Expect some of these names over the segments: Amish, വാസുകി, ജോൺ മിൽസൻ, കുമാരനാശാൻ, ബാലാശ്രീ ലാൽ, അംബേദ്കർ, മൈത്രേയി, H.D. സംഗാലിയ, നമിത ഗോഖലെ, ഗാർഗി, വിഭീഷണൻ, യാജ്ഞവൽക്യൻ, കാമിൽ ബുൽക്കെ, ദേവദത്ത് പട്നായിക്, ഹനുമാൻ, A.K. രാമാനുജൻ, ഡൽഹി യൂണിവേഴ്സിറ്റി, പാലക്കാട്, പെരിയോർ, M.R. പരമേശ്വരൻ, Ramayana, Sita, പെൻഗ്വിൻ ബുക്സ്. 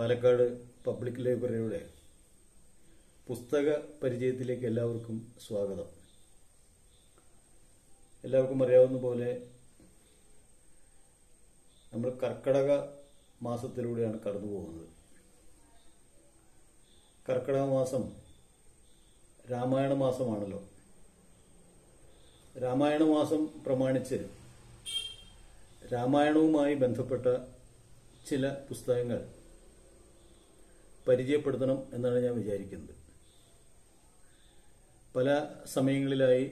പാലക്കാട് public ലൈബ്രറിയുടെ പുസ്തക പരിചയത്തിലേക്ക് എല്ലാവർക്കും സ്വാഗതം. എല്ലാവർക്കും അറിയാവുന്ന പോലെ നമ്മൾ കർക്കിടക മാസത്തിലൂടെയാണ് കടന്നു പോകുന്നത്. കർക്കിടക മാസം രാമായണ മാസമാണല്ലോ. രാമായണ മാസം പ്രമാണിച്ച് രാമായണവുമായി ബന്ധപ്പെട്ട ചില പുസ്തകങ്ങൾ പരിചയപ്പെടുത്തണം എന്നാണ് ഞാൻ വിചാരിക്കുന്നത്. പല സമയങ്ങളിലായി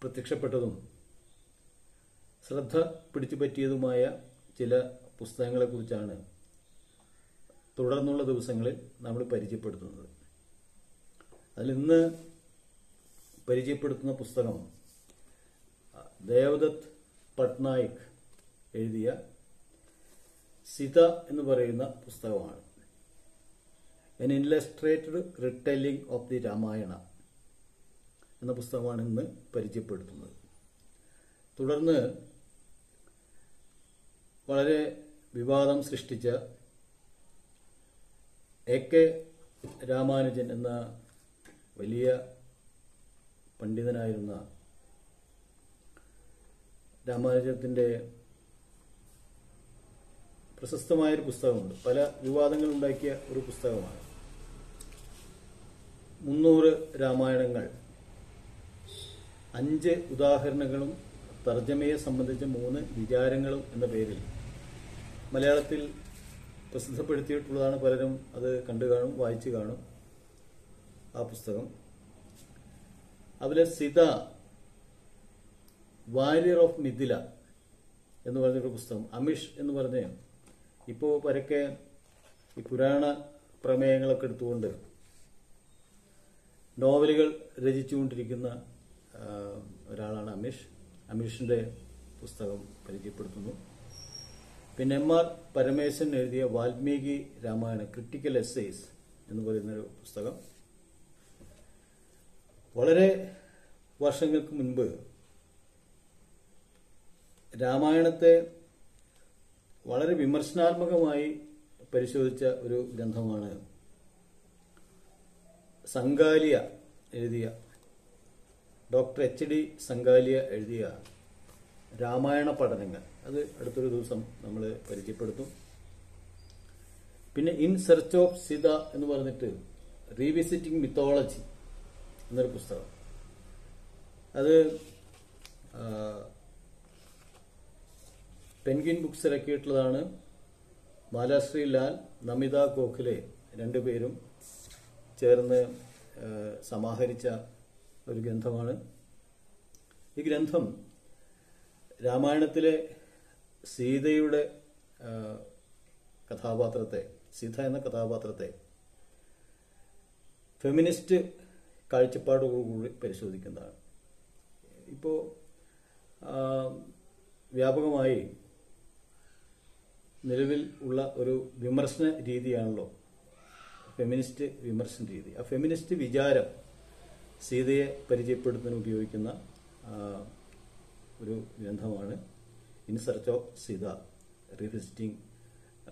പ്രത്യക്ഷപ്പെട്ടതും ശ്രദ്ധ പിടിച്ചുപറ്റിയതുമായ ചില പുസ്തകങ്ങളെക്കുറിച്ചാണ് തുടർന്നുള്ള ദിവസങ്ങളിൽ നമ്മൾ പരിചയപ്പെടുത്തുന്നത്. അതിൽ ഇന്ന് പരിചയപ്പെടുത്തുന്ന പുസ്തകം ദേവദത്ത് പട്നായിക് എഴുതിയ സീത എന്ന് പറയുന്ന പുസ്തകമാണ്. An illustrated retelling of the Ramayana എന്ന പുസ്തകമാണ് ഇന്ന് പരിചയപ്പെടുത്തുന്നത്. തുടർന്ന് വളരെ വിവാദം സൃഷ്ടിച്ച A.K. രാമാനുജൻ എന്ന വലിയ പണ്ഡിതനായിരുന്ന രാമാനുജത്തിൻ്റെ പ്രശസ്തമായൊരു പുസ്തകമുണ്ട്, പല വിവാദങ്ങളുണ്ടാക്കിയ ഒരു പുസ്തകമാണ്. 300 രാമായണങ്ങൾ, 5 ഉദാഹരണങ്ങളും തർജ്ജമയെ സംബന്ധിച്ച 3 വിചാരങ്ങളും എന്ന പേരിൽ മലയാളത്തിൽ പ്രസിദ്ധപ്പെടുത്തിയിട്ടുള്ളതാണ്. പലരും അത് കണ്ടു കാണും, വായിച്ചു കാണും ആ പുസ്തകം. അതിലെ സീത വാരിയർ ഓഫ് മിഥില എന്ന് പറഞ്ഞൊരു പുസ്തകം, അമിഷ് എന്ന് പറഞ്ഞ ഇപ്പോൾ പരക്കെ ഈ പുരാണ പ്രമേയങ്ങളൊക്കെ എടുത്തുകൊണ്ട് നോവലുകൾ രചിച്ചുകൊണ്ടിരിക്കുന്ന ഒരാളാണ് അമിഷ്. അമിഷിൻ്റെ പുസ്തകം പരിചയപ്പെടുത്തുന്നു. പിന്നെ M.R. പരമേശ്വരൻ എഴുതിയ വാൽമീകി രാമായണ ക്രിട്ടിക്കൽ എസ്സേസ് എന്ന് പറയുന്നൊരു പുസ്തകം. വളരെ വർഷങ്ങൾക്ക് മുൻപ് രാമായണത്തെ വളരെ വിമർശനാത്മകമായി പരിശോധിച്ച ഒരു ഗ്രന്ഥമാണ് സംഗാലിയ എഴുതിയ ഡോക്ടർ H.D. സംഗാലിയ എഴുതിയ രാമായണ പഠനങ്ങൾ. അത് അടുത്തൊരു ദിവസം നമ്മൾ പരിചയപ്പെടുത്തും. പിന്നെ ഇൻ സെർച്ച് ഓഫ് സിത എന്ന് പറഞ്ഞിട്ട് റീവിസിറ്റിംഗ് മിത്തോളജി എന്നൊരു പുസ്തകം, അത് പെൻഗ്വിൻ ബുക്സ് ഇറക്കിയിട്ടുള്ളതാണ്. ബാലാശ്രീ ലാൽ, നമിത ഗോഖലെ രണ്ടുപേരും ചേർന്ന് സമാഹരിച്ച ഒരു ഗ്രന്ഥമാണ്. ഈ ഗ്രന്ഥം രാമായണത്തിലെ സീതയുടെ കഥാപാത്രത്തെ, സീത എന്ന കഥാപാത്രത്തെ ഫെമിനിസ്റ്റ് കാഴ്ചപ്പാടോടുകൂടി പരിശോധിക്കുന്നതാണ്. ഇപ്പോൾ വ്യാപകമായി നിലവിൽ ഉള്ള ഒരു വിമർശന രീതിയാണല്ലോ ഫെമിനിസ്റ്റ് വിമർശന രീതി. ആ ഫെമിനിസ്റ്റ് വിചാരം സീതയെ പരിചയപ്പെടുത്തുന്നതിന് ഉപയോഗിക്കുന്ന ഒരു ഗ്രന്ഥമാണ് in search of Sita revisiting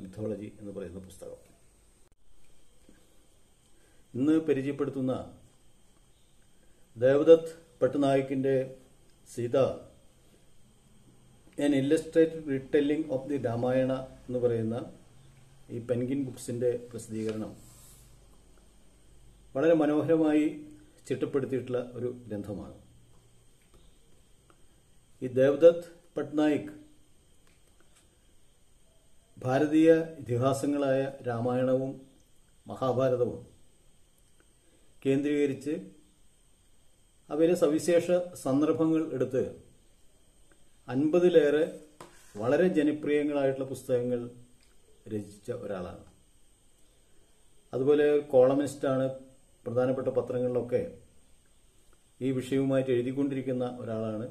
mythology എന്ന് പറയുന്ന പുസ്തകം. ഇന്ന് പരിചയപ്പെടുത്തുന്ന ദേവദത്ത് പട്നായിക്കിൻ്റെ Sita an illustrated retelling of the Ramayana എന്ന് പറയുന്ന ഈ പെൻഗ്വിൻ ബുക്സിൻ്റെ പ്രസിദ്ധീകരണം വളരെ മനോഹരമായി ചിട്ടപ്പെടുത്തിയിട്ടുള്ള ഒരു ഗ്രന്ഥമാണ്. ഈ ദേവദത്ത് പട്നായിക് ഭാരതീയ ഇതിഹാസങ്ങളായ രാമായണവും മഹാഭാരതവും കേന്ദ്രീകരിച്ച് അവയിലെ സവിശേഷ സന്ദർഭങ്ങൾ എടുത്ത് 50-ലേറെ വളരെ ജനപ്രിയങ്ങളായിട്ടുള്ള പുസ്തകങ്ങൾ രചിച്ച ഒരാളാണ്. അതുപോലെ കോളമിസ്റ്റാണ്, പ്രധാനപ്പെട്ട പത്രങ്ങളിലൊക്കെ ഈ വിഷയവുമായിട്ട് എഴുതിക്കൊണ്ടിരിക്കുന്ന ഒരാളാണ്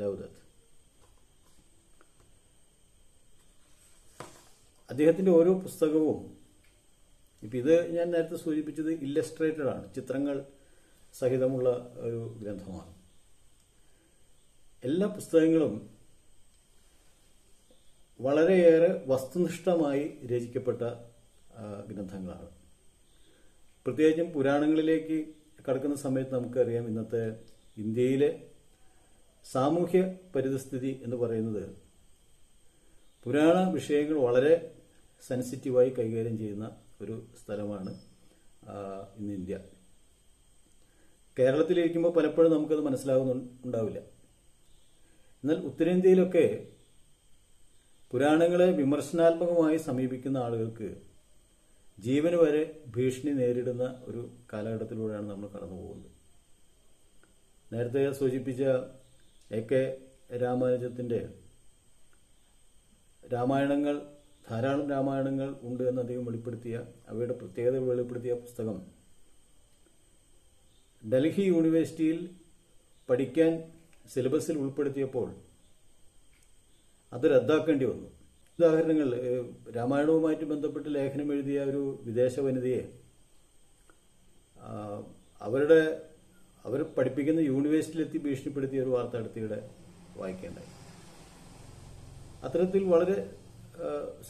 ദേവദത്ത്. അദ്ദേഹത്തിൻ്റെ ഓരോ പുസ്തകവും, ഇപ്പം ഇത് ഞാൻ നേരത്തെ സൂചിപ്പിച്ചത് ഇല്ലസ്ട്രേറ്റഡ് ആണ്, ചിത്രങ്ങൾ സഹിതമുള്ള ഒരു ഗ്രന്ഥമാണ്. എല്ലാ പുസ്തകങ്ങളും വളരെയേറെ വസ്തുനിഷ്ഠമായി രചിക്കപ്പെട്ട ഗ്രന്ഥങ്ങളാണ്. പ്രത്യേകിച്ചും പുരാണങ്ങളിലേക്ക് കടക്കുന്ന സമയത്ത് നമുക്കറിയാം, ഇന്നത്തെ ഇന്ത്യയിലെ സാമൂഹ്യ പരിതസ്ഥിതി എന്ന് പറയുന്നത് പുരാണ വിഷയങ്ങൾ വളരെ സെൻസിറ്റീവായി കൈകാര്യം ചെയ്യുന്ന ഒരു സ്ഥലമാണ് ഇന്ന് ഇന്ത്യ. കേരളത്തിലിരിക്കുമ്പോൾ പലപ്പോഴും നമുക്കത് മനസ്സിലാവുന്നുണ്ടാവില്ല. എന്നാൽ ഉത്തരേന്ത്യയിലൊക്കെ പുരാണങ്ങളെ വിമർശനാത്മകമായി സമീപിക്കുന്ന ആളുകൾക്ക് ജീവന് വരെ ഭീഷണി നേരിടുന്ന ഒരു കാലഘട്ടത്തിലൂടെയാണ് നമ്മൾ കടന്നു പോകുന്നത്. നേരത്തെ സൂചിപ്പിച്ച A.K. രാമാനുജത്തിൻ്റെ രാമായണങ്ങൾ, ധാരാളം രാമായണങ്ങൾ ഉണ്ട് എന്ന് അദ്ദേഹം വെളിപ്പെടുത്തിയ, അവയുടെ പ്രത്യേകത വെളിപ്പെടുത്തിയ പുസ്തകം ഡൽഹി യൂണിവേഴ്സിറ്റിയിൽ പഠിക്കാൻ സിലബസിൽ ഉൾപ്പെടുത്തിയപ്പോൾ അത് റദ്ദാക്കേണ്ടി വന്നു. ഉദാഹരണങ്ങൾ, രാമായണവുമായിട്ട് ബന്ധപ്പെട്ട് ലേഖനം എഴുതിയ ഒരു വിദേശ വനിതയെ അവർ പഠിപ്പിക്കുന്ന യൂണിവേഴ്സിറ്റിയിലെത്തി ഭീഷണിപ്പെടുത്തിയ ഒരു വാർത്ത അടുത്തിടെ വായിക്കേണ്ടായി. അത്തരത്തിൽ വളരെ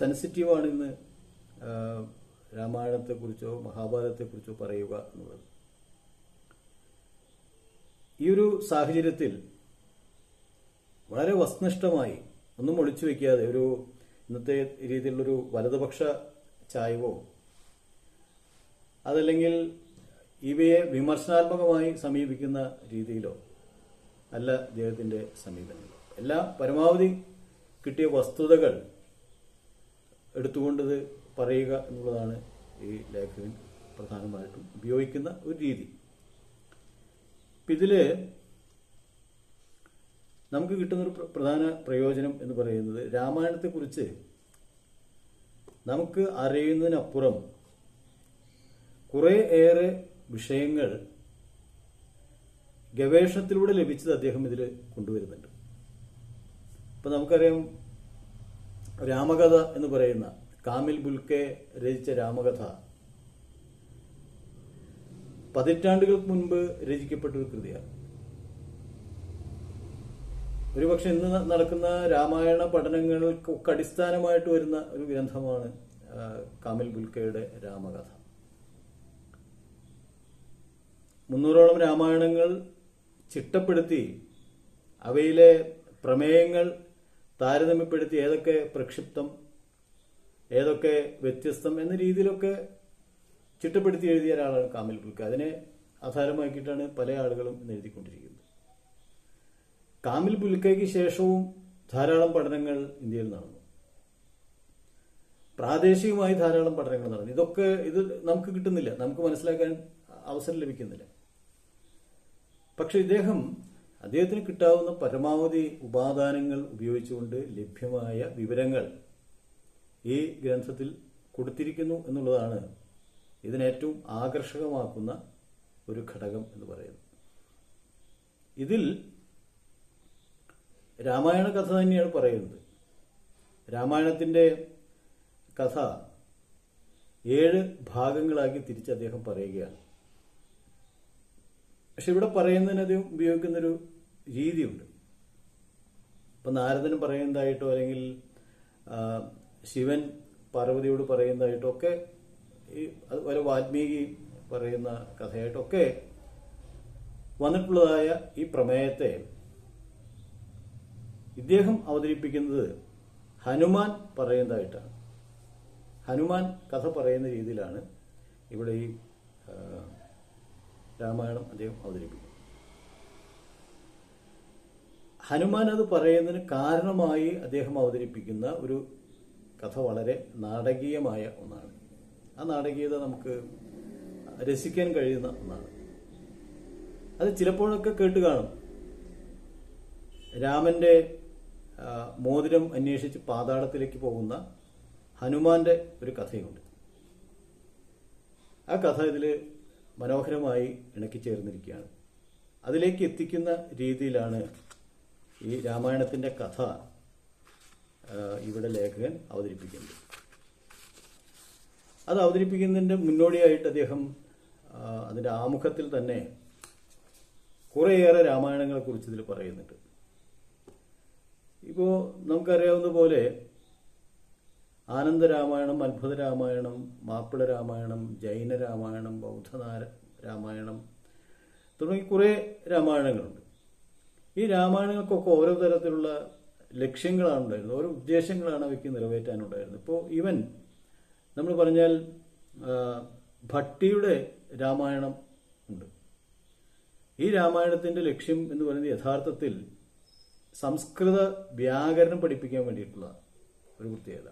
സെൻസിറ്റീവാണ് ഇന്ന് രാമായണത്തെക്കുറിച്ചോ മഹാഭാരതത്തെക്കുറിച്ചോ പറയുക എന്നുള്ളത്. ഈ ഒരു സാഹചര്യത്തിൽ വളരെ വസ്തുനിഷ്ഠമായി ഒന്നും ഒളിച്ചു വയ്ക്കാതെ, ഒരു ഇന്നത്തെ രീതിയിലുള്ളൊരു വലതുപക്ഷ ചായ്വോ അതല്ലെങ്കിൽ ഇവയെ വിമർശനാത്മകമായി സമീപിക്കുന്ന രീതിയിലോ അല്ല അദ്ദേഹത്തിൻ്റെ സമീപനം. എല്ലാ പരമാവധി കിട്ടിയ വസ്തുതകൾ എടുത്തുകൊണ്ടത് പറയുക എന്നുള്ളതാണ് ഈ ലേഖകൻ പ്രധാനമായിട്ടും ഉപയോഗിക്കുന്ന ഒരു രീതി. ഇതിൽ നമുക്ക് കിട്ടുന്നൊരു പ്രധാന പ്രയോജനം എന്ന് പറയുന്നത്, രാമായണത്തെക്കുറിച്ച് നമുക്ക് അറിയുന്നതിനപ്പുറം കുറേ ഏറെ വിഷയങ്ങൾ ഗവേഷണത്തിലൂടെ ലഭിച്ചത് അദ്ദേഹം ഇതിൽ കൊണ്ടുവരുന്നുണ്ട്. ഇപ്പം നമുക്കറിയാം, രാമകഥ എന്ന് പറയുന്ന കാമിൽ ബുൽക്കെ രചിച്ച രാമകഥ പതിറ്റാണ്ടുകൾക്ക് മുൻപ് രചിക്കപ്പെട്ട ഒരു കൃതിയാണ്. ഒരുപക്ഷെ ഇന്ന് നടക്കുന്ന രാമായണ പഠനങ്ങൾക്കൊക്കെ അടിസ്ഥാനമായിട്ട് വരുന്ന ഒരു ഗ്രന്ഥമാണ് കാമിൽ ബുൽക്കയുടെ രാമകഥ. 300ഓളം രാമായണങ്ങൾ ചിട്ടപ്പെടുത്തി അവയിലെ പ്രമേയങ്ങൾ താരതമ്യപ്പെടുത്തി ഏതൊക്കെ പ്രക്ഷിപ്തം, ഏതൊക്കെ വ്യത്യസ്തം എന്ന രീതിയിലൊക്കെ ചിട്ടപ്പെടുത്തി എഴുതിയ ഒരാളാണ് കാമിൽ ബുൽക്കെ. അതിനെ ആധാരമാക്കിയിട്ടാണ് പല ആളുകളും ഇന്ന് എഴുതിക്കൊണ്ടിരിക്കുന്നത്. കാമിൽ ബുൽക്കയ്ക്ക് ശേഷവും ധാരാളം പഠനങ്ങൾ ഇന്ത്യയിൽ നടന്നു, പ്രാദേശികമായി ധാരാളം പഠനങ്ങൾ നടന്നു. ഇത് നമുക്ക് കിട്ടുന്നില്ല, നമുക്ക് മനസ്സിലാക്കാൻ അവസരം ലഭിക്കുന്നില്ല. പക്ഷെ അദ്ദേഹത്തിന് കിട്ടാവുന്ന പരമാവധി ഉപാദാനങ്ങൾ ഉപയോഗിച്ചുകൊണ്ട് ലഭ്യമായ വിവരങ്ങൾ ഈ ഗ്രന്ഥത്തിൽ കൊടുത്തിരിക്കുന്നു എന്നുള്ളതാണ് ഇതിനേറ്റവും ആകർഷകമാക്കുന്ന ഒരു ഘടകം എന്ന് പറയുന്നത്. ഇതിൽ രാമായണ കഥ തന്നെയാണ് പറയുന്നത്. രാമായണത്തിൻ്റെ കഥ 7 ഭാഗങ്ങളാക്കി തിരിച്ച് അദ്ദേഹം പറയുകയാണ്. പക്ഷെ ഇവിടെ പറയുന്നതിന് അദ്ദേഹം ഉപയോഗിക്കുന്നൊരു രീതിയുണ്ട്. ഇപ്പം നാരദന് പറയുന്നതായിട്ടോ അല്ലെങ്കിൽ ശിവൻ പാർവതിയോട് പറയുന്നതായിട്ടോ ഒക്കെ, അതുപോലെ വാൽമീകി പറയുന്ന കഥയായിട്ടൊക്കെ വന്നിട്ടുള്ളതായ ഈ പ്രമേയത്തെ ഇദ്ദേഹം അവതരിപ്പിക്കുന്നത് ഹനുമാൻ പറയുന്നതായിട്ടാണ്. ഹനുമാൻ കഥ പറയുന്ന രീതിയിലാണ് ഇവിടെ ഈ രാമായണം അദ്ദേഹം അവതരിപ്പിക്കും. ഹനുമാൻ അത് പറയുന്നതിന് കാരണമായി അദ്ദേഹം അവതരിപ്പിക്കുന്ന ഒരു കഥ വളരെ നാടകീയമായ ഒന്നാണ്. ആ നാടകീയത നമുക്ക് രസിക്കാൻ കഴിയുന്ന ഒന്നാണ്. അത് ചിലപ്പോഴൊക്കെ കേട്ട് കാണും. രാമന്റെ മോതിരം അന്വേഷിച്ച് പാതാളത്തിലേക്ക് പോകുന്ന ഹനുമാന്റെ ഒരു കഥയുണ്ട്. ആ കഥ ഇതിൽ മനോഹരമായി ഇണക്കി ചേർന്നിരിക്കുകയാണ്. അതിലേക്ക് എത്തിക്കുന്ന രീതിയിലാണ് ഈ രാമായണത്തിൻ്റെ കഥ ഇവിടെ ലേഖകൻ അവതരിപ്പിക്കുന്നത്. അത് അവതരിപ്പിക്കുന്നതിൻ്റെ മുന്നോടിയായിട്ട് അദ്ദേഹം അതിൻ്റെ ആമുഖത്തിൽ തന്നെ കുറേയേറെ രാമായണങ്ങളെക്കുറിച്ച് ഇതിൽ പറയുന്നുണ്ട്. ഇപ്പോൾ നമുക്കറിയാവുന്ന പോലെ ആനന്ദ രാമായണം, അത്ഭുത രാമായണം, മാപ്പിള രാമായണം, ജൈന രാമായണം, ബൗദ്ധ രാമായണം തുടങ്ങി കുറേ രാമായണങ്ങളുണ്ട്. ഈ രാമായണങ്ങൾക്കൊക്കെ ഓരോ തരത്തിലുള്ള ലക്ഷ്യങ്ങളാണ് ഉണ്ടായിരുന്നത്, ഓരോ ഉദ്ദേശങ്ങളാണ് അവയ്ക്ക് നിറവേറ്റാനുണ്ടായിരുന്നത്. ഇപ്പോൾ ഈവൻ നമ്മൾ പറഞ്ഞാൽ ഭട്ടിയുടെ രാമായണം ഉണ്ട്. ഈ രാമായണത്തിൻ്റെ ലക്ഷ്യം എന്ന് പറയുന്നത് യഥാർത്ഥത്തിൽ സംസ്കൃത വ്യാകരണം പഠിപ്പിക്കാൻ വേണ്ടിയിട്ടുള്ള ഒരു പ്രത്യേകത.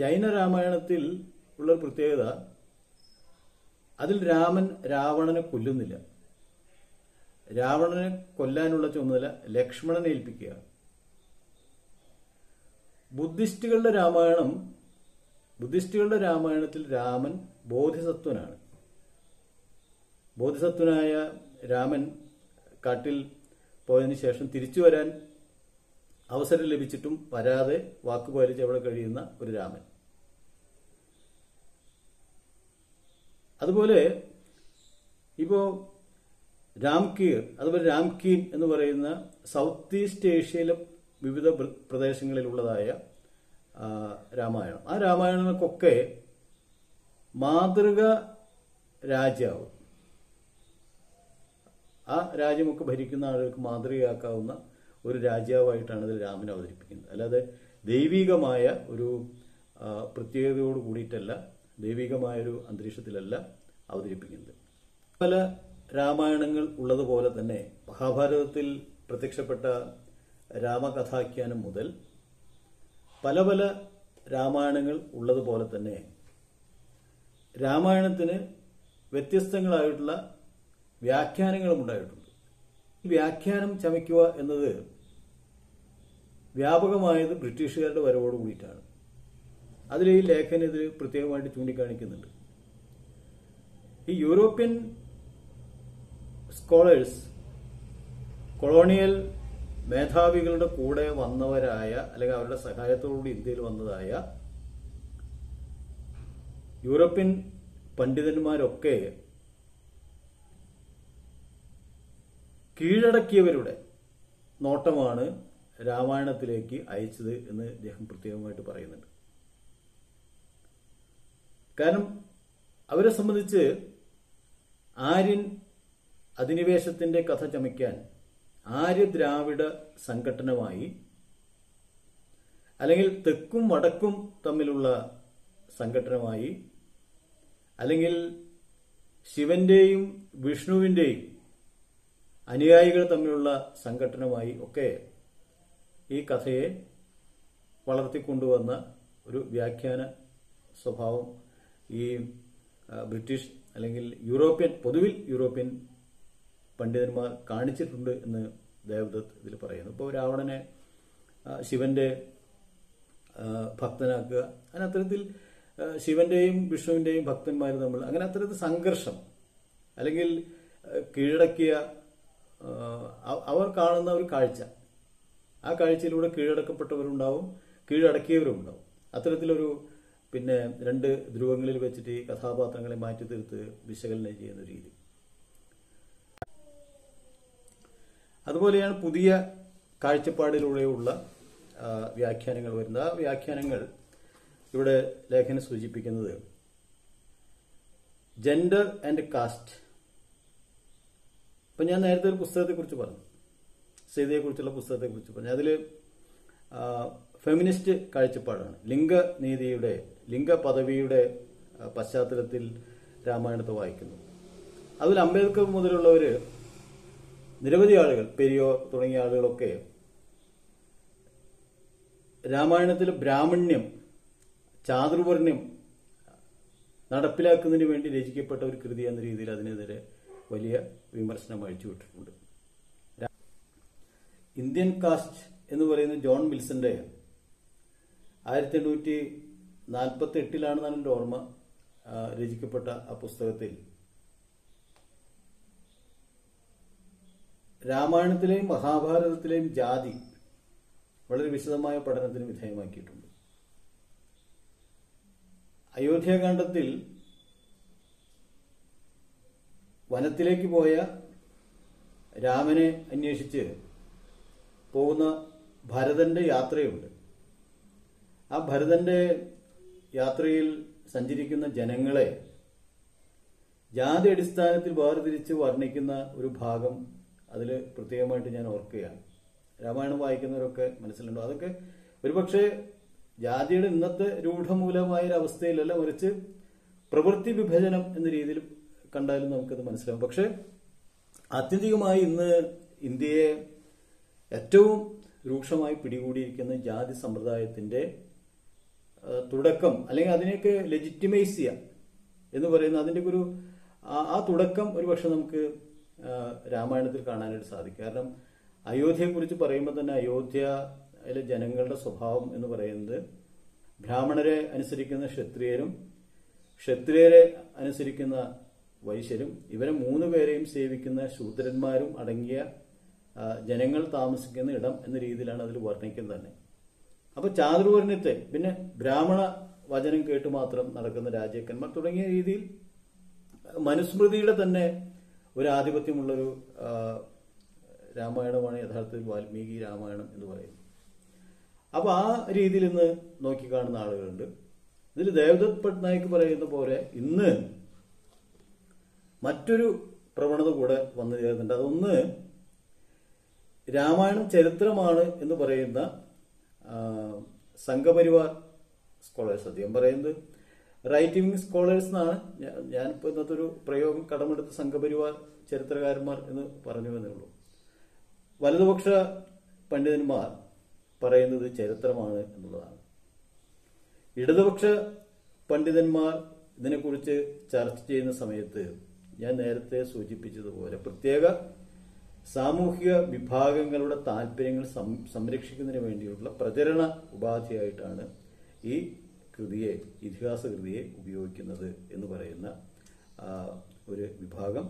ജൈന രാമായണത്തിൽ ഉള്ള പ്രത്യേകത, അതിൽ രാമൻ രാവണനെ കൊല്ലുന്നില്ല. രാവണനെ കൊല്ലാനുള്ള ചുമതല ലക്ഷ്മണനെ ഏൽപ്പിക്കുകയാണ്. ബുദ്ധിസ്റ്റുകളുടെ രാമായണത്തിൽ രാമൻ ബോധിസത്വനാണ്. ബോധിസത്വനായ രാമൻ കാട്ടിൽ പോയതിനു ശേഷം തിരിച്ചു വരാൻ അവസരം ലഭിച്ചിട്ടും വരാതെ വാക്കുപാലിച്ച് അവിടെ കഴിയുന്ന ഒരു രാമൻ. അതുപോലെ ഇപ്പോൾ രാംകീർ, അതുപോലെ രാംകീൻ എന്ന് പറയുന്ന സൗത്ത് ഈസ്റ്റ് ഏഷ്യയിലെ വിവിധ പ്രദേശങ്ങളിലുള്ളതായ രാമായണം, ആ രാമായണങ്ങൾക്കൊക്കെ മാതൃക രാജാവ്, ആ രാജ്യമൊക്കെ ഭരിക്കുന്ന ആളുകൾക്ക് മാതൃകയാക്കാവുന്ന ഒരു രാജാവായിട്ടാണ് ഇത് രാമനെ അവതരിപ്പിക്കുന്നത്. അല്ലാതെ ദൈവികമായ ഒരു പ്രത്യേകതയോട് കൂടിയിട്ടല്ല, ദൈവികമായൊരു അന്തരീക്ഷത്തിലല്ല അവതരിപ്പിക്കുന്നത്. പല രാമായണങ്ങൾ ഉള്ളതുപോലെ തന്നെ മഹാഭാരതത്തിൽ പ്രത്യക്ഷപ്പെട്ട രാമകഥാഖ്യാനം മുതൽ പല പല രാമായണങ്ങൾ ഉള്ളതുപോലെ തന്നെ രാമായണത്തിന് വ്യത്യസ്തങ്ങളായിട്ടുള്ള വ്യാഖ്യാനങ്ങളും ഉണ്ടായിട്ടുണ്ട്. ഈ വ്യാഖ്യാനം ചമയ്ക്കുക എന്നത് വ്യാപകമായത് ബ്രിട്ടീഷുകാരുടെ വരവോട് കൂടിയിട്ടാണ്. അതിൽ ഈ ലേഖനം ഇത് പ്രത്യേകമായിട്ട് ചൂണ്ടിക്കാണിക്കുന്നുണ്ട്. ഈ യൂറോപ്യൻ സ്കോളേഴ്സ് കൊളോണിയൽ മേധാവികളുടെ കൂടെ വന്നവരായ, അല്ലെങ്കിൽ അവരുടെ സഹായത്തോടുകൂടി ഇന്ത്യയിൽ വന്നതായ യൂറോപ്യൻ പണ്ഡിതന്മാരൊക്കെ കീഴടക്കിയവരുടെ നോട്ടമാണ് രാമായണത്തിലേക്ക് അയച്ചത് എന്ന് അദ്ദേഹം പ്രത്യേകമായിട്ട് പറയുന്നുണ്ട്. കാരണം അവരെ സംബന്ധിച്ച് ആര്യൻ അധിനിവേശത്തിന്റെ കഥ ചമയ്ക്കാൻ ആര്യദ്രാവിഡ സംഘടനമായി, അല്ലെങ്കിൽ തെക്കും വടക്കും തമ്മിലുള്ള സംഘടനമായി, അല്ലെങ്കിൽ ശിവന്റെയും വിഷ്ണുവിന്റെയും അനുയായികൾ തമ്മിലുള്ള സംഘടനമായി ഒക്കെ ഈ കഥയെ വളർത്തിക്കൊണ്ടുവന്ന ഒരു വ്യാഖ്യാന സ്വഭാവം ഈ ബ്രിട്ടീഷ് അല്ലെങ്കിൽ യൂറോപ്യൻ, പൊതുവിൽ യൂറോപ്യൻ പണ്ഡിതന്മാർ കാണിച്ചിട്ടുണ്ട് എന്ന് ദേവദത്ത് ഇതിൽ പറയുന്നു. ഇപ്പോൾ രാവണനെ ശിവന്റെ ഭക്തനാക്കുക, അങ്ങനെ അത്തരത്തിൽ ശിവന്റെയും വിഷ്ണുവിന്റെയും ഭക്തന്മാർ തമ്മിൽ അങ്ങനെ അത്തരത്തിൽ സംഘർഷം, അല്ലെങ്കിൽ കീഴടക്കിയ അവർ കാണുന്ന ഒരു കാഴ്ച, ആ കാഴ്ചയിലൂടെ കീഴടക്കപ്പെട്ടവരുണ്ടാവും, കീഴടക്കിയവരുണ്ടാവും. അത്തരത്തിലൊരു പിന്നെ രണ്ട് ധ്രുവങ്ങളിൽ വെച്ചിട്ട് ഈ കഥാപാത്രങ്ങളെ മാറ്റി തീർത്ത് വിശകലനം ചെയ്യുന്ന രീതി. അതുപോലെയാണ് പുതിയ കാഴ്ചപ്പാടിലൂടെയുള്ള വ്യാഖ്യാനങ്ങൾ വരുന്നത്. ആ വ്യാഖ്യാനങ്ങൾ ഇവിടെ ലേഖനം സൂചിപ്പിക്കുന്നത് ജെൻഡർ ആൻഡ് കാസ്റ്റ്. ഇപ്പം ഞാൻ നേരത്തെ ഒരു പുസ്തകത്തെക്കുറിച്ച് പറഞ്ഞു, സീതയെക്കുറിച്ചുള്ള പുസ്തകത്തെക്കുറിച്ച് പറഞ്ഞു. അതിൽ ഫെമിനിസ്റ്റ് കാഴ്ചപ്പാടാണ്, ലിംഗനീതിയുടെ, ലിംഗ പദവിയുടെ പശ്ചാത്തലത്തിൽ രാമായണത്തെ വായിക്കുന്നു. അതിൽ അംബേദ്കർ മുതലുള്ളവർ നിരവധി ആളുകൾ, പെരിയോർ തുടങ്ങിയ ആളുകളൊക്കെ രാമായണത്തിൽ ബ്രാഹ്മണ്യം, ചാതുർവർണ്യം നടപ്പിലാക്കുന്നതിന് വേണ്ടി രചിക്കപ്പെട്ട ഒരു കൃതി എന്ന രീതിയിൽ അതിനെതിരെ വലിയ വിമർശനം അഴിച്ചുവിട്ടിട്ടുണ്ട്. ഇന്ത്യൻ കാസ്റ്റ് എന്ന് പറയുന്ന ജോൺ മിൽസന്റെ 1848 എൻ്റെ ഓർമ്മ രചിക്കപ്പെട്ട ആ പുസ്തകത്തിൽ രാമായണത്തിലെയും മഹാഭാരതത്തിലെയും ജാതി വളരെ വിശദമായ പഠനത്തിന് വിധേയമാക്കിയിട്ടുണ്ട്. അയോധ്യാകാന്ഡത്തിൽ വനത്തിലേക്ക് പോയ രാമനെ അന്വേഷിച്ച് പോകുന്ന ഭരതന്റെ യാത്രയുണ്ട്. ആ ഭരതന്റെ യാത്രയിൽ സഞ്ചരിക്കുന്ന ജനങ്ങളെ ജാതി അടിസ്ഥാനത്തിൽ വേർതിരിച്ച് വർണ്ണിക്കുന്ന ഒരു ഭാഗം അതിൽ പ്രത്യേകമായിട്ട് ഞാൻ ഓർക്കുകയാണ്. രാമായണം വായിക്കുന്നവരൊക്കെ മനസ്സിലുണ്ടോ? അതൊക്കെ ഒരുപക്ഷെ ജാതിയുടെ ഇന്നത്തെ രൂഢമൂലമായൊരവസ്ഥയിലല്ല, മറിച്ച് പ്രവൃത്തി വിഭജനം എന്ന രീതിയിൽ കണ്ടാലും നമുക്കത് മനസ്സിലാവും. പക്ഷെ ആത്യന്തികമായി ഇന്ന് ഇന്ത്യയെ ഏറ്റവും രൂക്ഷമായി പിടികൂടിയിരിക്കുന്ന ജാതി സമ്പ്രദായത്തിന്റെ തുടക്കം, അല്ലെങ്കിൽ അതിനെയൊക്കെ ലെജിറ്റിമൈസ് എന്ന് പറയുന്ന അതിൻ്റെയൊക്കെ ഒരു ആ തുടക്കം ഒരുപക്ഷെ നമുക്ക് രാമായണത്തിൽ കാണാനായിട്ട് സാധിക്കും. കാരണം അയോധ്യയെക്കുറിച്ച് പറയുമ്പോൾ തന്നെ അയോധ്യയിലെ ജനങ്ങളുടെ സ്വഭാവം എന്ന് പറയുന്നത് ബ്രാഹ്മണരെ അനുസരിക്കുന്ന ക്ഷത്രിയരും ക്ഷത്രിയരെ അനുസരിക്കുന്ന വൈശ്യരും ഇവരെ മൂന്ന് പേരെയും സേവിക്കുന്ന ശൂദ്രന്മാരും അടങ്ങിയ ജനങ്ങൾ താമസിക്കുന്ന ഇടം എന്ന രീതിയിലാണ് അതിൽ വർണ്ണിക്കുന്നത് തന്നെ. അപ്പൊ ചാതുർവർണ്ണത്തെ പിന്നെ ബ്രാഹ്മണ വചനം കേട്ട് മാത്രം നടക്കുന്ന രാജാക്കന്മാർ തുടങ്ങിയ രീതിയിൽ മനുസ്മൃതിയുടെ തന്നെ ഒരു ആധിപത്യമുള്ളൊരു രാമായണമാണ് യഥാർത്ഥത്തിൽ വാൽമീകി രാമായണം എന്ന് പറയുന്നത്. അപ്പൊ ആ രീതിയിൽ ഇന്ന് നോക്കിക്കാണുന്ന ആളുകളുണ്ട്. ഇതിൽ ദേവ്ദത്ത് പട്നായിക് പറയുന്ന പോലെ ഇന്ന് മറ്റൊരു പ്രവണത കൂടെ വന്നു ചേരുന്നുണ്ട്. അതൊന്ന് രാമായണം ചരിത്രമാണ് എന്ന് പറയുന്ന സംഘപരിവാർ സ്കോളേഴ്സ്, അദ്ദേഹം പറയുന്നത് റൈറ്റ് വിംഗ് സ്കോളേഴ്സ് എന്നാണ്. ഞാനിപ്പോൾ ഇന്നത്തെ ഒരു പ്രയോഗം കടമെടുത്ത് സംഘപരിവാർ ചരിത്രകാരന്മാർ എന്ന് പറഞ്ഞു എന്നേ ഉള്ളൂ. വലതുപക്ഷ പണ്ഡിതന്മാർ പറയുന്നത് ചരിത്രമാണ് എന്നുള്ളതാണ്. ഇടതുപക്ഷ പണ്ഡിതന്മാർ ഇതിനെക്കുറിച്ച് ചർച്ച ചെയ്യുന്ന സമയത്ത് ഞാൻ നേരത്തെ സൂചിപ്പിച്ചതുപോലെ പ്രത്യേക സാമൂഹിക വിഭാഗങ്ങളുടെ താല്പര്യങ്ങൾ സംരക്ഷിക്കുന്നതിന് വേണ്ടിയുള്ള പ്രചരണ ഉപാധിയായിട്ടാണ് ഈ കൃതിയെ, ഇതിഹാസ കൃതിയെ ഉപയോഗിക്കുന്നത് എന്ന് പറയുന്ന ഒരു വിഭാഗം.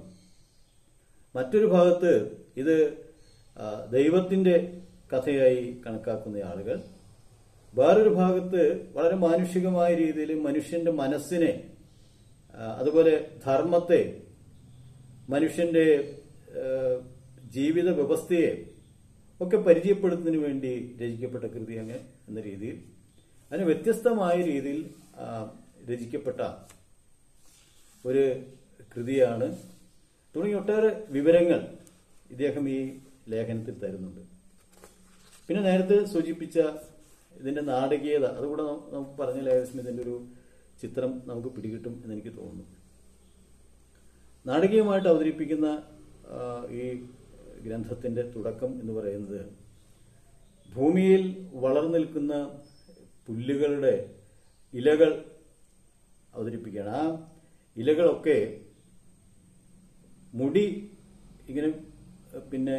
മറ്റൊരു ഭാഗത്ത് ഇത് ദൈവത്തിൻ്റെ കഥയായി കണക്കാക്കുന്ന ആളുകൾ, വേറൊരു ഭാഗത്ത് വളരെ മാനുഷികമായ രീതിയിൽ മനുഷ്യന്റെ മനസ്സിനെ, അതുപോലെ ധർമ്മത്തെ, മനുഷ്യന്റെ ജീവിത വ്യവസ്ഥയെ ഒക്കെ പരിചയപ്പെടുത്തുന്നതിന് വേണ്ടി രചിക്കപ്പെട്ട കൃതി അങ്ങനെ എന്ന രീതിയിൽ അതിന് വ്യത്യസ്തമായ രീതിയിൽ രചിക്കപ്പെട്ട ഒരു കൃതിയാണ് തുടങ്ങിയ ഒട്ടേറെ വിവരങ്ങൾ ഇദ്ദേഹം ഈ ലേഖനത്തിൽ തരുന്നുണ്ട്. പിന്നെ നേരത്തെ സൂചിപ്പിച്ച ഇതിന്റെ നാടകീയത അതുകൂടെ നമുക്ക് പറഞ്ഞാൽ ഏകദേശം ഇതിന്റെ ഒരു ചിത്രം നമുക്ക് പിടികിട്ടും എന്നെനിക്ക് തോന്നുന്നു. നാടകീയമായിട്ട് അവതരിപ്പിക്കുന്ന ഈ ഗ്രന്ഥത്തിന്റെ തുടക്കം എന്ന് പറയുന്നത് ഭൂമിയിൽ വളർന്നു നിൽക്കുന്ന പുല്ലുകളുടെ ഇലകൾ അവതരിപ്പിക്കുകയാണ്. ആ ഇലകളൊക്കെ മുടി ഇങ്ങനെ പിന്നെ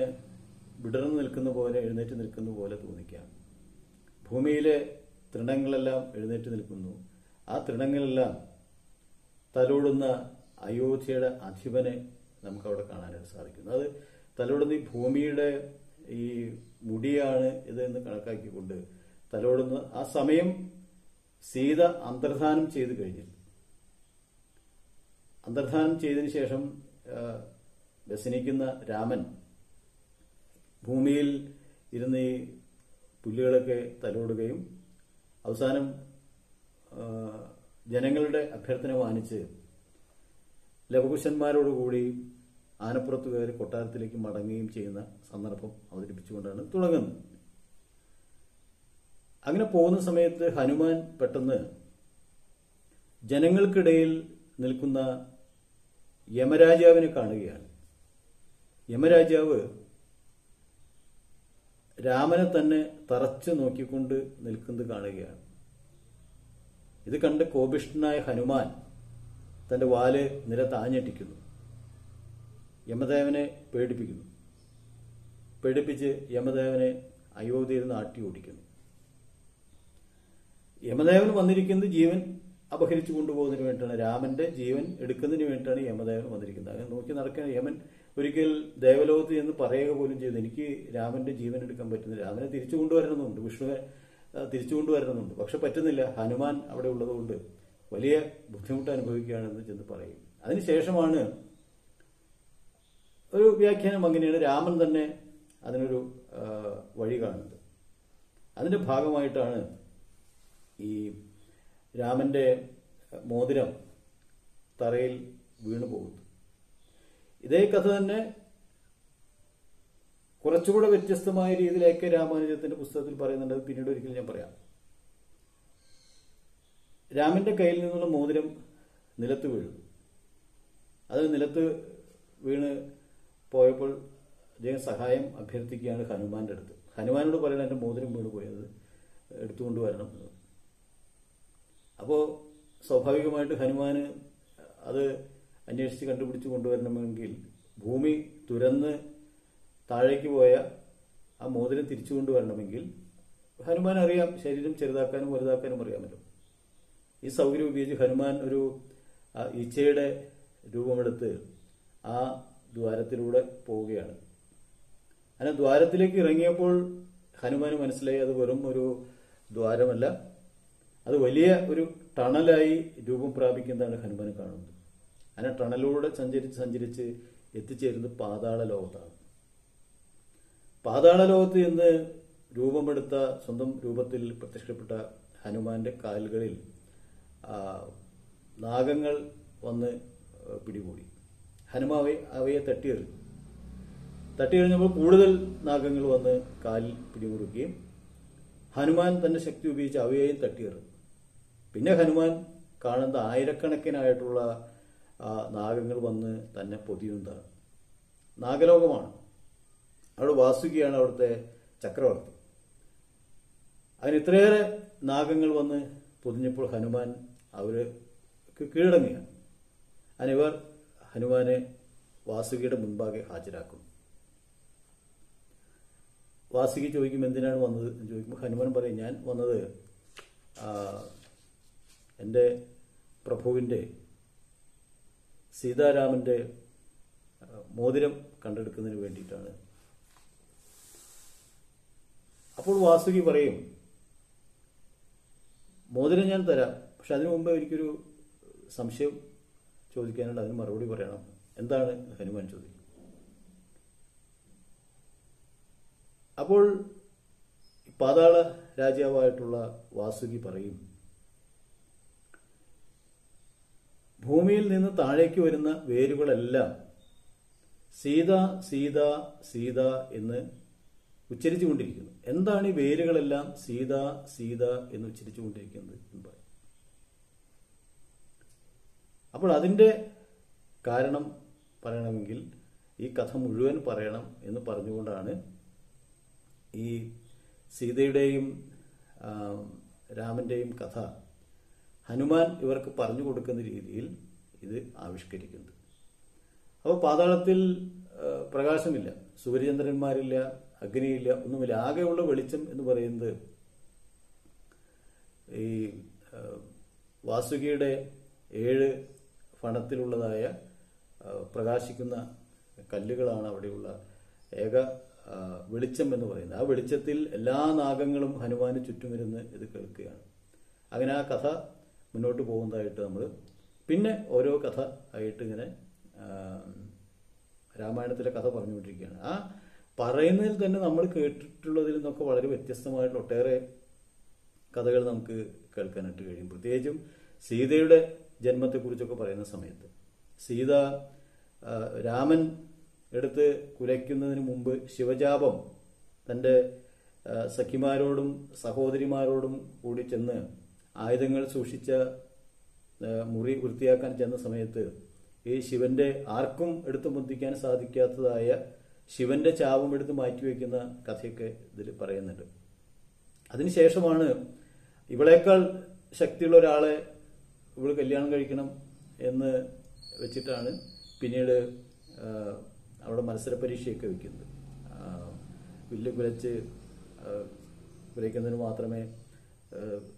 വിടർന്നു നിൽക്കുന്ന പോലെ, എഴുന്നേറ്റ് നിൽക്കുന്ന പോലെ തോന്നിക്കാം. ഭൂമിയിലെ തൃണങ്ങളെല്ലാം എഴുന്നേറ്റ് നിൽക്കുന്നു. ആ തൃണങ്ങളെല്ലാം തലോടുന്ന അയോധ്യയുടെ അധിപനെ നമുക്ക് അവിടെ കാണാനായിട്ട് സാധിക്കുന്നു. അത് തലോടുന്ന ഈ ഭൂമിയുടെ ഈ മുടിയാണ് ഇത് എന്ന് കണക്കാക്കിക്കൊണ്ട് തലോടുന്ന ആ സമയം സീത അന്തർധാനം ചെയ്ത് കഴിഞ്ഞിരുന്നു. അന്തർധാനം ചെയ്തതിനു ശേഷം വ്യസനിക്കുന്ന രാമൻ ഭൂമിയിൽ ഇരുന്ന് ഈ പുല്ലുകളൊക്കെ തലോടുകയും അവസാനം ജനങ്ങളുടെ അഭ്യർത്ഥന മാനിച്ച് ലവകുശന്മാരോടുകൂടി ആനപ്പുറത്ത് കയറി കൊട്ടാരത്തിലേക്ക് മടങ്ങുകയും ചെയ്യുന്ന സന്ദർഭം അവതരിപ്പിച്ചുകൊണ്ടാണ് തുടങ്ങുന്നത്. അങ്ങനെ പോകുന്ന സമയത്ത് ഹനുമാൻ പെട്ടെന്ന് ജനങ്ങൾക്കിടയിൽ നിൽക്കുന്ന യമരാജാവിനെ കാണുകയാണ്. യമരാജാവ് രാമനെ തന്നെ തറച്ചു നോക്കിക്കൊണ്ട് നിൽക്കുന്നത് കാണുകയാണ്. ഇത് കണ്ട് കോപിഷ്ഠനായ ഹനുമാൻ തന്റെ വാല് നിലത്താഞ്ഞിട്ടിക്കുന്നു, യമദേവനെ പേടിപ്പിക്കുന്നു. പേടിപ്പിച്ച് യമദേവനെ അയോധ്യയിൽ നിന്ന് ആട്ടി ഓടിക്കുന്നു. യമദേവൻ വന്നിരിക്കുന്നത് ജീവൻ അപഹരിച്ചു കൊണ്ടുപോകുന്നതിന് വേണ്ടിയിട്ടാണ്, രാമന്റെ ജീവൻ എടുക്കുന്നതിന് വേണ്ടിയിട്ടാണ് യമദേവൻ വന്നിരിക്കുന്നത്. അങ്ങനെ നോക്കി നടക്കാൻ യമൻ ഒരിക്കൽ ദേവലോകത്ത് എന്ന് പറയുക പോലും ചെയ്തു, എനിക്ക് രാമന്റെ ജീവൻ എടുക്കാൻ പറ്റുന്നില്ല, രാമനെ തിരിച്ചു കൊണ്ടുവരണമെന്നുണ്ട്, വിഷ്ണുവിനെ തിരിച്ചു കൊണ്ടുവരണമെന്നുണ്ട്, പക്ഷെ പറ്റുന്നില്ല, ഹനുമാൻ അവിടെ ഉള്ളതുകൊണ്ട് വലിയ ബുദ്ധിമുട്ട് അനുഭവിക്കുകയാണെന്ന് ചെന്ന് പറയും. അതിനുശേഷമാണ് ഒരു വ്യാഖ്യാനം അങ്ങനെയാണ്, രാമൻ തന്നെ അതിനൊരു വഴി കാണുന്നത്. അതിൻ്റെ ഭാഗമായിട്ടാണ് ഈ രാമൻ്റെ മോതിരം തറയിൽ വീണു പോകുന്നത്. ഇതേ കഥ തന്നെ കുറച്ചുകൂടെ വ്യത്യസ്തമായ രീതിയിൽ A.K. രാമാനുജത്തിൻ്റെ പുസ്തകത്തിൽ പറയുന്നുണ്ട്. അത് പിന്നീട് ഒരിക്കലും ഞാൻ പറയാം. രാമൻ്റെ കയ്യിൽ നിന്നുള്ള മോതിരം നിലത്ത് വീഴുന്നു. അത് നിലത്ത് വീണ് പോയപ്പോൾ അദ്ദേഹം സഹായം അഭ്യർത്ഥിക്കുകയാണ് ഹനുമാന്റെ അടുത്ത്. ഹനുമാനോട് പറയണം എൻ്റെ മോതിരം വീണ് പോയത് എടുത്തുകൊണ്ട് വരണം എന്ന്. അപ്പോൾ സ്വാഭാവികമായിട്ട് ഹനുമാന് അത് അന്വേഷിച്ച് കണ്ടുപിടിച്ച് കൊണ്ടുവരണമെങ്കിൽ ഭൂമി തുരന്ന് താഴേക്ക് പോയ ആ മോതിരം തിരിച്ചു കൊണ്ടുവരണമെങ്കിൽ ഹനുമാൻ അറിയാം, ശരീരം ചെറുതാക്കാനും വലുതാക്കാനും അറിയാമല്ലോ. ഈ സൗകര്യം ഉപയോഗിച്ച് ഹനുമാൻ ഒരു ഈച്ചയുടെ രൂപമെടുത്ത് ആ ദ്വാരത്തിലൂടെ പോവുകയാണ്. അങ്ങനെ ദ്വാരത്തിലേക്ക് ഇറങ്ങിയപ്പോൾ ഹനുമാന് മനസ്സിലായി അത് വെറും ഒരു ദ്വാരമല്ല, അത് വലിയ ഒരു ടണലായി രൂപം പ്രാപിക്കുന്നതാണ് ഹനുമാൻ കാണുന്നത്. അങ്ങനെ ടണലിലൂടെ സഞ്ചരിച്ച് സഞ്ചരിച്ച് എത്തിച്ചേരുന്നത് പാതാള ലോകത്താണ്. പാതാള ലോകത്ത് ഇന്ന് രൂപമെടുത്ത, സ്വന്തം രൂപത്തിൽ പ്രത്യക്ഷപ്പെട്ട ഹനുമാന്റെ കാലുകളിൽ നാഗങ്ങൾ വന്ന് പിടികൂടി. ഹനുമാവെ അവയെ തട്ടിയെറിഞ്ഞു. തട്ടിയെറിഞ്ഞപ്പോൾ കൂടുതൽ നാഗങ്ങൾ വന്ന് കാലിൽ പിടിമുറുക്കുകയും ഹനുമാൻ തന്റെ ശക്തി ഉപയോഗിച്ച് അവയെയും തട്ടിയെറിഞ്ഞു. പിന്നെ ഹനുമാൻ കാണുന്ന ആയിരക്കണക്കിനായിട്ടുള്ള നാഗങ്ങൾ വന്ന് തന്നെ പൊതിയുന്നതാണ്. നാഗലോകമാണ്. അവിടെ വാസുകിയാണ് അവിടുത്തെ ചക്രവർത്തി. അതിന് ഇത്രയേറെ നാഗങ്ങൾ വന്ന് പൊതിഞ്ഞപ്പോൾ ഹനുമാൻ അവർക്ക് കീഴടങ്ങുകയാണ്. അനിവർ ഹനുമാനെ വാസുകിയുടെ മുൻപാകെ ഹാജരാക്കുന്നു. വാസുകി ചോദിക്കും എന്തിനാണ് വന്നത് എന്ന് ചോദിക്കുമ്പോൾ ഹനുമാൻ പറയും, ഞാൻ വന്നത് എൻ്റെ പ്രഭുവിൻ്റെ സീതാരാമൻ്റെ മോതിരം കണ്ടെടുക്കുന്നതിന് വേണ്ടിയിട്ടാണ്. അപ്പോൾ വാസുകി പറയും, മോതിരം ഞാൻ തരാം, പക്ഷെ അതിനു മുമ്പ് എനിക്കൊരു സംശയം ചോദിക്കാനുണ്ട്, അതിന് മറുപടി പറയണം. എന്താണ് ഹനുമാൻ ചോദിക്കും. അപ്പോൾ പാതാള രാജാവായിട്ടുള്ള വാസുകി പറയും, ഭൂമിയിൽ നിന്ന് താഴേക്ക് വരുന്ന വേരുകളെല്ലാം സീത സീത സീത എന്ന് ഉച്ചരിച്ചുകൊണ്ടിരിക്കുന്നു. എന്താണ് ഈ വേരുകളെല്ലാം സീത സീത എന്ന് ഉച്ചരിച്ചുകൊണ്ടിരിക്കുന്നത് എന്ന് പറയും. അപ്പോൾ അതിൻ്റെ കാരണം പറയണമെങ്കിൽ ഈ കഥ മുഴുവൻ പറയണം എന്ന് പറഞ്ഞുകൊണ്ടാണ് ഈ സീതയുടെയും രാമൻ്റെയും കഥ ഹനുമാൻ ഇവർക്ക് പറഞ്ഞു കൊടുക്കുന്ന രീതിയിൽ ഇത് ആവിഷ്കരിക്കുന്നത്. അപ്പോൾ പാതാളത്തിൽ പ്രകാശമില്ല, സൂര്യചന്ദ്രന്മാരില്ല, അഗ്നിയില്ല, ഒന്നുമില്ല. ആകെയുള്ള വെളിച്ചം എന്ന് പറയുന്നത് ഈ വാസുകിയുടെ 7 ഫണത്തിലുള്ളതായ പ്രകാശിക്കുന്ന കല്ലുകളാണ് അവിടെയുള്ള ഏക വെളിച്ചം എന്ന് പറയുന്നത്. ആ വെളിച്ചത്തിൽ എല്ലാ നാഗങ്ങളും ഹനുമാന് ചുറ്റുമിരുന്ന് ഇത് കേൾക്കുകയാണ്. അങ്ങനെ ആ കഥ മുന്നോട്ട് പോകുന്നതായിട്ട് നമ്മൾ പിന്നെ ഓരോ കഥ ആയിട്ട് ഇങ്ങനെ രാമായണത്തിലെ കഥ പറഞ്ഞുകൊണ്ടിരിക്കുകയാണ്. ആ പറയുന്നതിൽ തന്നെ നമ്മൾ കേട്ടിട്ടുള്ളതിൽ നിന്നൊക്കെ വളരെ വ്യത്യസ്തമായിട്ടുള്ള ഒട്ടേറെ കഥകൾ നമുക്ക് കേൾക്കാനായിട്ട് കഴിയും. പ്രത്യേകിച്ചും സീതയുടെ ജന്മത്തെക്കുറിച്ചൊക്കെ പറയുന്ന സമയത്ത് സീത രാമൻ എടുത്ത് കുലയ്ക്കുന്നതിന് മുമ്പ് ശിവജാപം തൻ്റെ സഖിമാരോടും സഹോദരിമാരോടും കൂടി ചെന്ന് ആയുധങ്ങൾ സൂക്ഷിച്ച മുറി വൃത്തിയാക്കാൻ ചെന്ന സമയത്ത് ഈ ശിവന്റെ ആർക്കും എടുത്തു മുന്തിക്കാൻ സാധിക്കാത്തതായ ശിവന്റെ ചാപം എടുത്ത് മാറ്റിവെക്കുന്ന കഥയൊക്കെ ഇതിൽ പറയുന്നുണ്ട്. അതിനുശേഷമാണ് ഇവളേക്കാൾ ശക്തിയുള്ള ഒരാളെ ഇവള് കല്യാണം കഴിക്കണം എന്ന് വെച്ചിട്ടാണ് പിന്നീട് അവിടെ മത്സര പരീക്ഷയൊക്കെ വെക്കുന്നത്. വില്ല് കുലച്ച് കുലയ്ക്കുന്നതിന് മാത്രമേ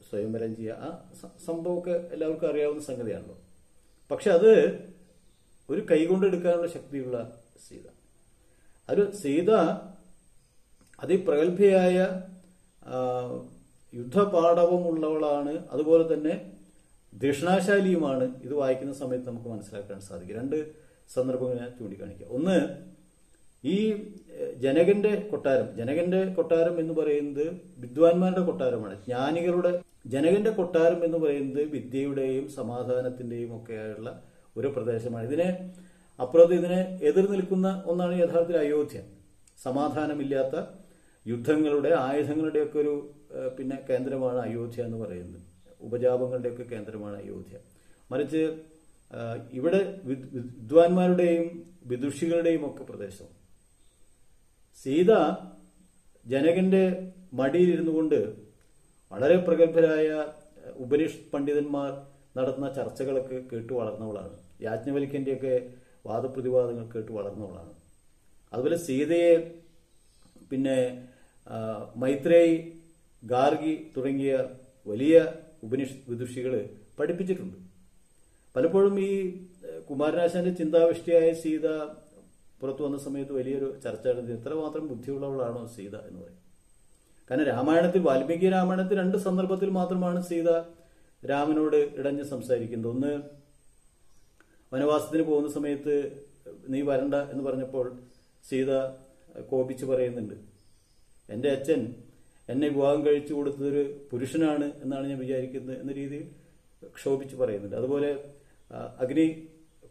സ്വയംവരം ചെയ്യുക. ആ സംഭവമൊക്കെ എല്ലാവർക്കും അറിയാവുന്ന സംഗതിയാണല്ലോ. പക്ഷെ അത് ഒരു കൈകൊണ്ടെടുക്കാനുള്ള ശക്തിയുള്ള സീത, ഒരു സീത അതിപ്രഗത്ഭയായ യുദ്ധപാടവമുള്ളവളാണ്. അതുപോലെ തന്നെ ദക്ഷിണാശാലിയുമാണ്. ഇത് വായിക്കുന്ന സമയത്ത് നമുക്ക് മനസ്സിലാക്കാൻ സാധിക്കും. രണ്ട് സന്ദർഭങ്ങൾ ഞാൻ ചൂണ്ടിക്കാണിക്കുക. ഒന്ന്, ഈ ജനകന്റെ കൊട്ടാരം, ജനകന്റെ കൊട്ടാരം എന്ന് പറയുന്നത് വിദ്വാൻമാരുടെ കൊട്ടാരമാണ്, ജ്ഞാനികളുടെ. ജനകന്റെ കൊട്ടാരം എന്ന് പറയുന്നത് വിദ്യയുടെയും സമാധാനത്തിന്റെയും ഒക്കെയായുള്ള ഒരു പ്രദേശമാണ്. ഇതിനെ അപ്പുറത്ത് ഇതിനെ എതിർ നിൽക്കുന്ന ഒന്നാണ് യഥാർത്ഥത്തിൽ അയോധ്യ. സമാധാനമില്ലാത്ത യുദ്ധങ്ങളുടെ ആയുധങ്ങളുടെയൊക്കെ ഒരു പിന്നെ കേന്ദ്രമാണ് അയോധ്യ എന്ന് പറയുന്നത്, ഉപജാപങ്ങളുടെയൊക്കെ കേന്ദ്രമാണ് അയോധ്യ. മറിച്ച് ഇവിടെ വിദ്വാൻമാരുടെയും വിദുഷികളുടെയും ഒക്കെ പ്രദേശം. സീത ജനകന്റെ മടിയിലിരുന്നു കൊണ്ട് വളരെ പ്രഗത്ഭരായ ഉപനിഷ് പണ്ഡിതന്മാർ നടത്തുന്ന ചർച്ചകളൊക്കെ കേട്ടു വളർന്നവളാണ്, യാജ്ഞവൽക്യന്റെയൊക്കെ വാദപ്രതിവാദങ്ങൾ കേട്ടു വളർന്നവളാണ്. അതുപോലെ സീതയെ പിന്നെ മൈത്രേയി, ഗാർഗി തുടങ്ങിയ വലിയ ഉപനിഷ് വിദുഷികള് പഠിപ്പിച്ചിട്ടുണ്ട്. പലപ്പോഴും ഈ കുമാരനാശാന്റെ ചിന്താവിഷ്ടിയായ സീത പുറത്തു വന്ന സമയത്ത് വലിയൊരു ചർച്ച നടത്തി, ഇത്രമാത്രം ബുദ്ധിയുള്ളവളാണോ സീത എന്ന് പറയും. കാരണം രാമായണത്തിൽ, വാൽമീകി രാമായണത്തിൽ രണ്ട് സന്ദർഭത്തിൽ മാത്രമാണ് സീത രാമനോട് ഇടഞ്ഞ് സംസാരിക്കുന്നത്. ഒന്ന് വനവാസത്തിന് പോകുന്ന സമയത്ത് നീ വരണ്ട എന്ന് പറഞ്ഞപ്പോൾ സീത കോപിച്ച് പറയുന്നുണ്ട്, എൻ്റെ അച്ഛൻ എന്നെ വിവാഹം കഴിച്ചു കൊടുത്തൊരു പുരുഷനാണ് എന്നാണ് ഞാൻ വിചാരിക്കുന്നത് എന്ന രീതിയിൽ ക്ഷോഭിച്ച് പറയുന്നുണ്ട്. അതുപോലെ അഗ്നി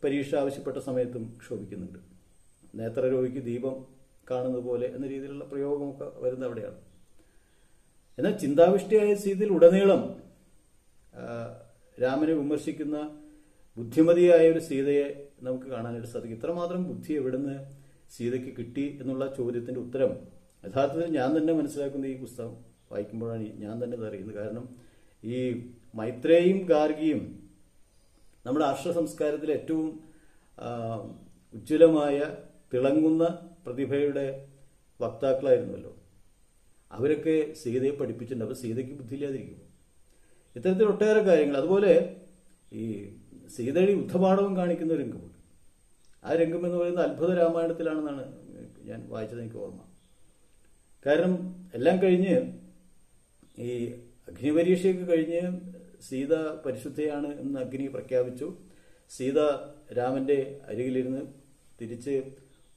പരീക്ഷ ആവശ്യപ്പെട്ട സമയത്തും ക്ഷോഭിക്കുന്നുണ്ട്, നേത്രരോഗിക്ക് ദീപം കാണുന്നത് പോലെ എന്ന രീതിയിലുള്ള പ്രയോഗമൊക്കെ വരുന്നത് അവിടെയാണ്. എന്നാൽ ചിന്താവിഷ്ടിയായ സീതയിൽ ഉടനീളം രാമനെ വിമർശിക്കുന്ന ബുദ്ധിമതിയായ ഒരു സീതയെ നമുക്ക് കാണാനായിട്ട് സാധിക്കും. ഇത്രമാത്രം ബുദ്ധി എവിടുന്ന് സീതയ്ക്ക് കിട്ടി എന്നുള്ള ചോദ്യത്തിന്റെ ഉത്തരം യഥാർത്ഥത്തിൽ ഞാൻ തന്നെ മനസ്സിലാക്കുന്ന ഈ പുസ്തകം വായിക്കുമ്പോഴാണ് ഞാൻ തന്നെ അറിയുന്നത്. കാരണം ഈ മൈത്രേയും ഗാർഗിയും നമ്മുടെ ആർഷ സംസ്കാരത്തിലെ ഏറ്റവും ഉജ്ജ്വലമായ തിളങ്ങുന്ന പ്രതിഭയുടെ വക്താക്കളായിരുന്നല്ലോ, അവരൊക്കെ സീതയെ പഠിപ്പിച്ചിട്ടുണ്ട്. അപ്പോൾ സീതയ്ക്ക് ബുദ്ധിയില്ലാതിരിക്കും. ഇത്തരത്തിൽ ഒട്ടേറെ കാര്യങ്ങൾ. അതുപോലെ ഈ സീതയുടെ യുദ്ധപാഠവും കാണിക്കുന്ന ഒരു രംഗമുണ്ട്. ആ രംഗം എന്ന് പറയുന്നത് അത്ഭുത രാമായണത്തിലാണെന്നാണ് ഞാൻ വായിച്ചത്, എനിക്ക് ഓർമ്മ. കാരണം എല്ലാം കഴിഞ്ഞ് ഈ അഗ്നിപരീക്ഷയൊക്കെ കഴിഞ്ഞ് സീത പരിശുദ്ധയാണ് എന്ന് അഗ്നി പ്രഖ്യാപിച്ചു. സീത രാമന്റെ അരികിലിരുന്ന് തിരിച്ച്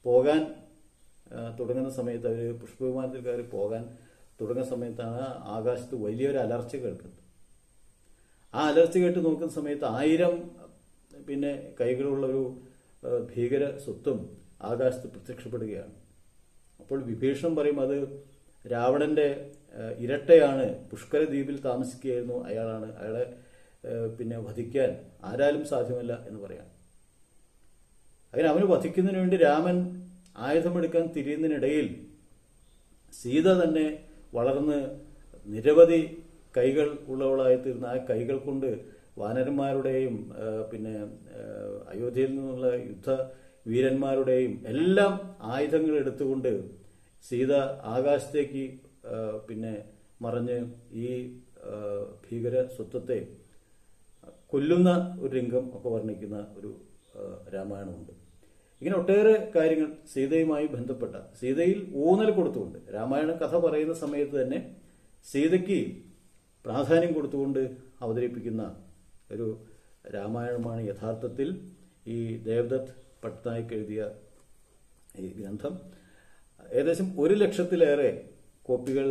പോകാൻ തുടങ്ങുന്ന സമയത്ത്, അവർ പുഷ്പവിമാനത്തിൽ കയറി പോകാൻ തുടങ്ങുന്ന സമയത്താണ് ആകാശത്ത് വലിയൊരു അലർച്ച കേൾക്കുന്നത്. ആ അലർച്ച കേട്ട് നോക്കുന്ന സമയത്ത് 1000 പിന്നെ കൈകളുള്ള ഒരു ഭീകര സ്വത്വം ആകാശത്ത് പ്രത്യക്ഷപ്പെടുകയാണ്. അപ്പോൾ വിഭീഷണൻ പറയും, അത് രാവണന്റെ ഇരട്ടയാണ്, പുഷ്കര ദ്വീപിൽ താമസിക്കുകയായിരുന്നു അയാളാണ്, അയാളെ പിന്നെ വധിക്കാൻ ആരാലും സാധ്യമല്ല എന്ന് പറയാം. അങ്ങനെ അവന് വധിക്കുന്നതിന് വേണ്ടി രാമൻ ആയുധമെടുക്കാൻ തിരിയുന്നതിനിടയിൽ സീത തന്നെ വളർന്ന് നിരവധി കൈകൾ ഉള്ളവളായി തീർന്ന ആ കൈകൾ കൊണ്ട് വാനരന്മാരുടെയും പിന്നെ അയോധ്യയിൽ നിന്നുള്ള യുദ്ധ വീരന്മാരുടെയും എല്ലാം ആയുധങ്ങൾ എടുത്തുകൊണ്ട് സീത ആകാശത്തേക്ക് പിന്നെ മറിഞ്ഞ് ഈ ഭീകര സ്വത്വത്തെ കൊല്ലുന്ന ഒരു രംഗം ഒക്കെ വർണ്ണിക്കുന്ന ഒരു രാമായണമുണ്ട്. ഇങ്ങനെ ഒട്ടേറെ കാര്യങ്ങൾ സീതയുമായി ബന്ധപ്പെട്ട, സീതയിൽ ഊന്നൽ കൊടുത്തുകൊണ്ട് രാമായണ കഥ പറയുന്ന സമയത്ത് തന്നെ സീതയ്ക്ക് പ്രാധാന്യം കൊടുത്തുകൊണ്ട് അവതരിപ്പിക്കുന്ന ഒരു രാമായണമാണ് യഥാർത്ഥത്തിൽ ഈ ദേവ്ദത്ത് പട്നായിക് എഴുതിയ ഈ ഗ്രന്ഥം. ഏകദേശം 1 ലക്ഷത്തിലേറെ കോപ്പികൾ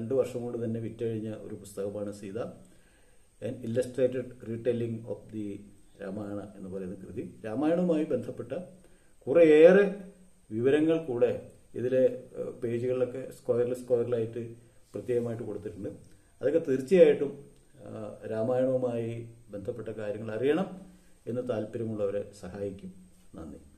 2 വർഷം കൊണ്ട് തന്നെ വിറ്റഴിഞ്ഞ ഒരു പുസ്തകമാണ് Sita, an illustrated retelling of the Ramayana എന്ന് പറയുന്ന കൃതി. രാമായണവുമായി ബന്ധപ്പെട്ട കുറേയേറെ വിവരങ്ങൾ കൂടെ ഇതിലെ പേജുകളിലൊക്കെ സ്ക്വയറിലായിട്ട് പ്രത്യേകമായിട്ട് കൊടുത്തിട്ടുണ്ട്. അതൊക്കെ തീർച്ചയായിട്ടും രാമായണവുമായി ബന്ധപ്പെട്ട കാര്യങ്ങൾ അറിയണം എന്ന് താല്പര്യമുള്ളവരെ സഹായിക്കും. നന്ദി.